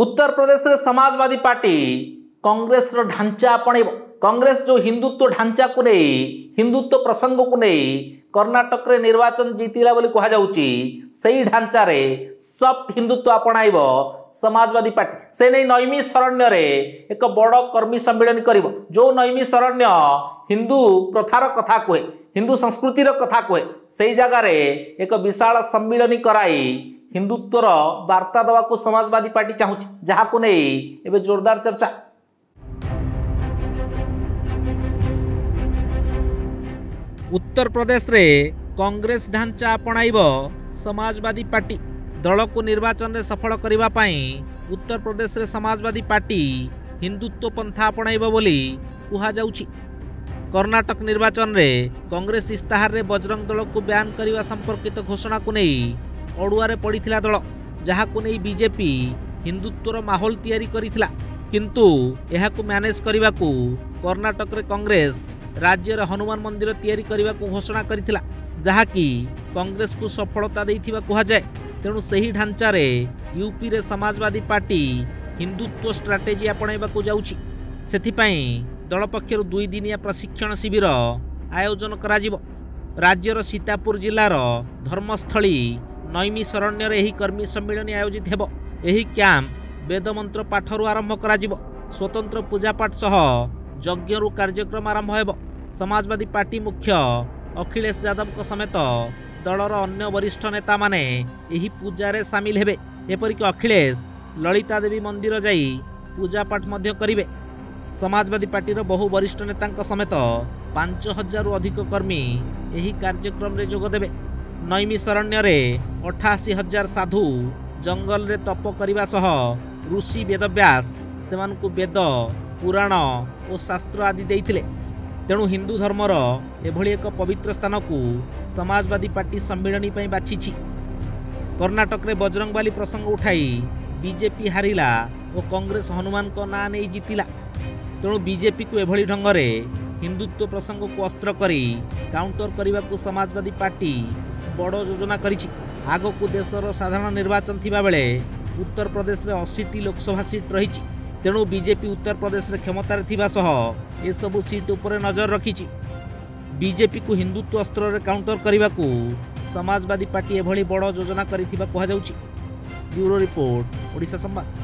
उत्तर प्रदेश रे समाजवादी पार्टी कांग्रेस रो ढांचा अपने कांग्रेस जो हिंदुत्व ढांचा को नहीं हिंदुत्व प्रसंग को नहीं कर्णाटक रे निर्वाचन जीतिला बोली कहा जाउची सही ढांचा रे सॉफ्ट हिंदुत्व अपनाइबो समाजवादी पार्टी से नहीं नैमी शरण्य रे एक बड़ कर्मी सम्मेलन करिवो जो नैमी शरण्य हिंदू प्रथार कथा कहे हिंदू संस्कृतिर कथा कहे सही जगह रे एक विशाल सम्मेलन कराई हिंदुत्वर वार्ता दवा को समाजवादी पार्टी चाहूँगी जहाँ को नहीं एबे जोरदार चर्चा। उत्तर प्रदेश रे कांग्रेस ढांचा अपणाइब समाजवादी पार्टी दल को निर्वाचन रे सफल करिबा पाई उत्तर प्रदेश रे समाजवादी पार्टी हिंदुत्व पंथा अपणाइब बोली कहा जाउची। कर्णाटक निर्वाचन रे कांग्रेस इस्ताहार रे बजरंग दल को बयान करिबा संपर्कित घोषणा को नहीं अड़ुआरे पड़ीथिला दल जहाँ को नहीं बीजेपी हिंदुत्वर माहौल तैयारी करिथिला किंतु एहाकु मैनेज करिबाकु कर्णाटक रे कांग्रेस राज्यर हनुमान मंदिर तैयारी करिबाकु घोषणा करिथिला जहाँ की कांग्रेस को सफलता देथिबा कहा जाय। तेणु सही ढांचा रे यूपी रे समाजवादी पार्टी हिंदुत्व स्ट्राटेजी अपनाइबाकु जाउची। सेथिपाई दल पक्षर दुईदिनिया प्रशिक्षण शिविर आयोजन कराजिबो। राज्यर सीतापुर जिलार धर्मस्थली नैमी शरण्य रे एही कर्मी सम्मेलन आयोजित हेबो। एही कैंप वेदमंत्र पाठरू आरंभ कराजिबो स्वतंत्र पूजापाठ सह यज्ञरू कार्यक्रम आरंभ हेबो। समाजवादी पार्टी मुख्य अखिलेश यादव को समेत दलर अन्य वरिष्ठ नेता माने एही पूजा रे शामिल हेबे। एपरिक अखिलेश ललिता देवी मंदिर जाई पूजापाठ मध्य करिवे। समाजवादी पार्टी बहु वरिष्ठ नेता समेत 5000 अधिक कर्मी एही कार्यक्रम रे जोग देबे। नैमी शरण्य रे 88000 साधु जंगल रे तप करिबा सह ऋषि वेदव्यास सेमानकु वेद पुराण और शास्त्र आदि देइथिले। तेणु हिंदू धर्मर एभली एक पवित्र स्थान को समाजवादी पार्टी सम्मेलन पई बाछिछि। कर्णाटक रे बजरंगबाली प्रसंग उठाई बीजेपी हारिला और कांग्रेस हनुमान को ना नहीं जीतिला। तेणु बीजेपी को एभली ढंग रे हिंदुत्व प्रसंग को अस्त्र करी काउंटर करिबाकु समाजवादी पार्टी बड़ योजना करिछि। आगो को देशर साधारण निर्वाचन थिबा बेले उत्तर प्रदेश रे 80 लोकसभा सीट रही। तेणु बीजेपी उत्तर प्रदेश रे क्षमतार थिबा सह ए सब सीट उपरे नजर रखिछि। बीजेपी को हिंदुत्व अस्त्र रे काउंटर करिबाकु समाजवादी पार्टी एभली बड़ योजना करिथिबा कहा जाउछि। Bureau report, Odisha Sambad.